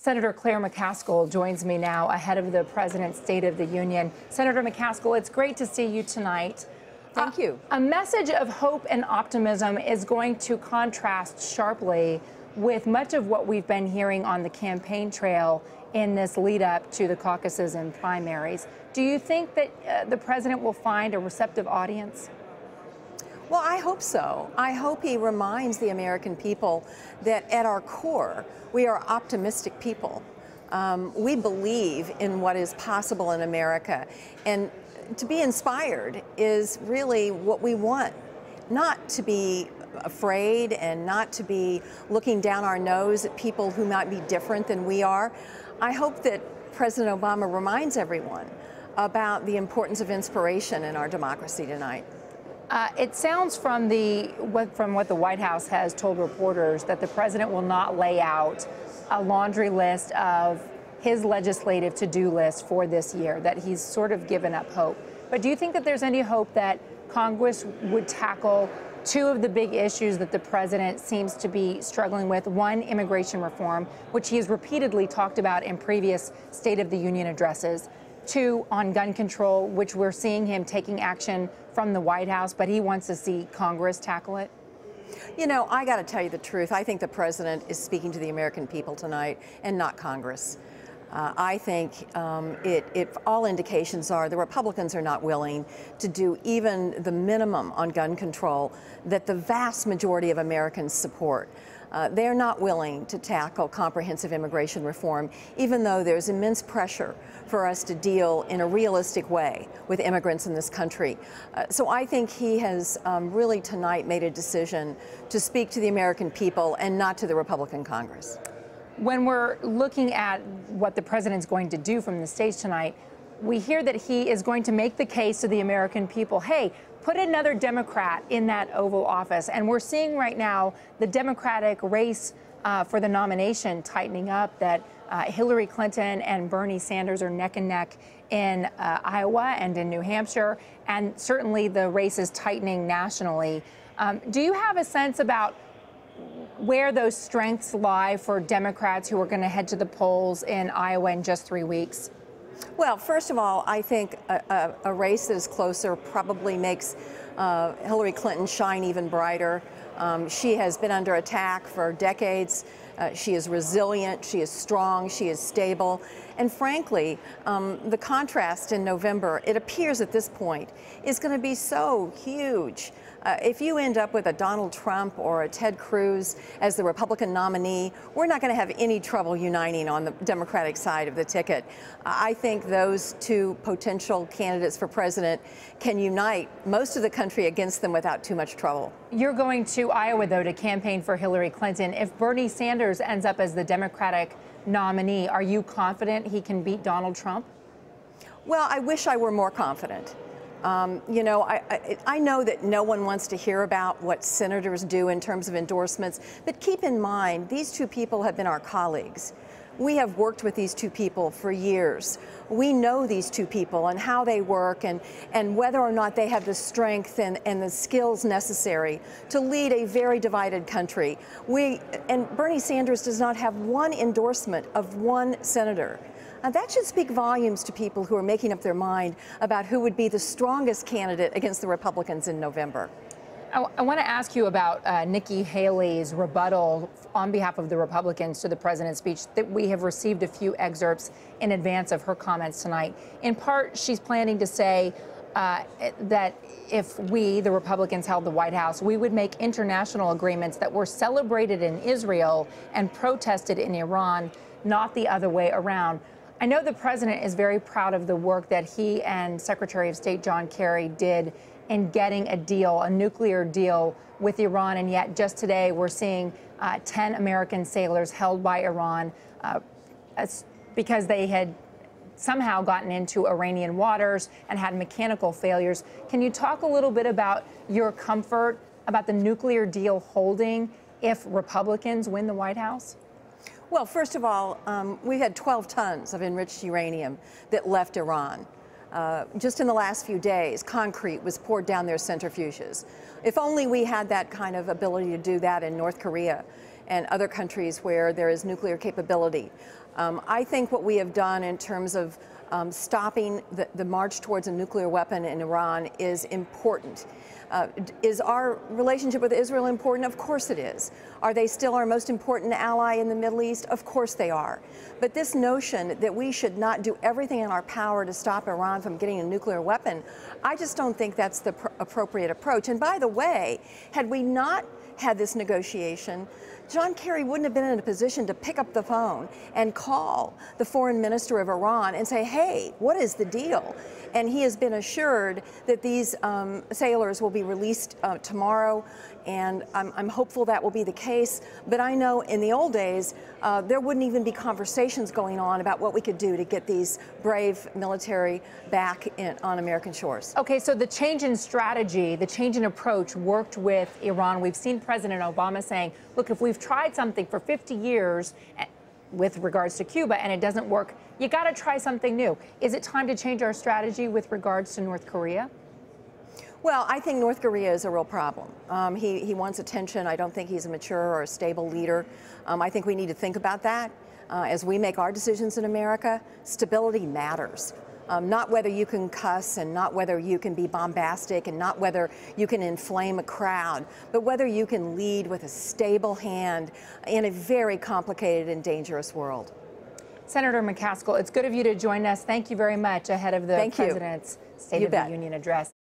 Senator Claire McCaskill joins me now ahead of the president's State of the Union. Senator McCaskill, it's great to see you tonight. Thank you. A message of hope and optimism is going to contrast sharply with much of what we've been hearing on the campaign trail in this lead up to the caucuses and primaries. Do you think that the president will find a receptive audience? Well, I hope so. I hope he reminds the American people that at our core, we are optimistic people. We believe in what is possible in America. And to be inspired is really what we want, not to be afraid and not to be looking down our nose at people who might be different than we are. I hope that President Obama reminds everyone about the importance of inspiration in our democracy tonight. It sounds from what the White House has told reporters that the president will not lay out a laundry list of his legislative to-do list for this year, that he's sort of given up hope. But do you think that there's any hope that Congress would tackle two of the big issues that the president seems to be struggling with? One, immigration reform, which he has repeatedly talked about in previous State of the Union addresses. Two, on gun control, which we're seeing him taking action from the White House, but he wants to see Congress tackle it? You know, I got to tell you the truth. I think the president is speaking to the American people tonight and not Congress. I think all indications are the Republicans are not willing to do even the minimum on gun control that the vast majority of Americans support. They're not willing to tackle comprehensive immigration reform, even though there's immense pressure for us to deal in a realistic way with immigrants in this country. So I think he has really tonight made a decision to speak to the American people and not to the Republican Congress. When we're looking at what the president's going to do from the stage tonight, we hear that he is going to make the case to the American people, hey, put another Democrat in that Oval Office. And we're seeing right now the Democratic race for the nomination tightening up, that Hillary Clinton and Bernie Sanders are neck and neck in Iowa and in New Hampshire, and certainly the race is tightening nationally. Do you have a sense about where those strengths lie for Democrats who are going to head to the polls in Iowa in just 3 weeks? Well, first of all, I think a race that is closer probably makes Hillary Clinton shine even brighter. She has been under attack for decades. She is resilient, she is strong, she is stable. And frankly, the contrast in November, it appears at this point, is going to be so huge. If you end up with a Donald Trump or a Ted Cruz as the Republican nominee, we're not going to have any trouble uniting on the Democratic side of the ticket. I think those two potential candidates for president can unite most of the country against them without too much trouble. You're going to Iowa, though, to campaign for Hillary Clinton. If Bernie Sanders ends up as the Democratic nominee, are you confident he can beat Donald Trump? Well, I wish I were more confident. You know, I know that no one wants to hear about what senators do in terms of endorsements, but keep in mind, these two people have been our colleagues. We have worked with these two people for years. We know these two people and how they work and whether or not they have the strength and the skills necessary to lead a very divided country. And Bernie Sanders does not have one endorsement of one senator. That should speak volumes to people who are making up their mind about who would be the strongest candidate against the Republicans in November. I want to ask you about Nikki Haley's rebuttal on behalf of the Republicans to the president's speech. That we have received a few excerpts in advance of her comments tonight. In part, she's planning to say that if we, the Republicans, held the White House, we would make international agreements that were celebrated in Israel and protested in Iran, not the other way around. I know the president is very proud of the work that he and Secretary of State John Kerry did in getting a deal, a nuclear deal with Iran, and yet just today we're seeing 10 American sailors held by Iran because they had somehow gotten into Iranian waters and had mechanical failures. Can you talk a little bit about your comfort about the nuclear deal holding if Republicans win the White House? Well, first of all, we had 12 tons of enriched uranium that left Iran. Just in the last few days, concrete was poured down their centrifuges. If only we had that kind of ability to do that in North Korea. and other countries where there is nuclear capability. I think what we have done in terms of stopping the march towards a nuclear weapon in Iran is important. Is our relationship with Israel important? Of course it is. Are they still our most important ally in the Middle East? Of course they are. But this notion that we should not do everything in our power to stop Iran from getting a nuclear weapon, I just don't think that's the appropriate approach. And by the way, had we not had this negotiation, John Kerry wouldn't have been in a position to pick up the phone and call the foreign minister of Iran and say, hey, what is the deal? And he has been assured that these sailors will be released tomorrow, and I'm hopeful that will be the case. But I know in the old days, there wouldn't even be conversations going on about what we could do to get these brave military back on American shores. Okay, so the change in strategy, the change in approach worked with Iran. We've seen President Obama saying, look, if we've tried something for 50 years with regards to Cuba and it doesn't work, you got to try something new. Is it time to change our strategy with regards to North Korea? Well, I think North Korea is a real problem. He wants attention. I don't think he's a mature or a stable leader. I think we need to think about that as we make our decisions in America. Stability matters. Not whether you can cuss and not whether you can be bombastic and not whether you can inflame a crowd, but whether you can lead with a stable hand in a very complicated and dangerous world. Senator McCaskill, it's good of you to join us. Thank you very much ahead of the President's State of the Union address.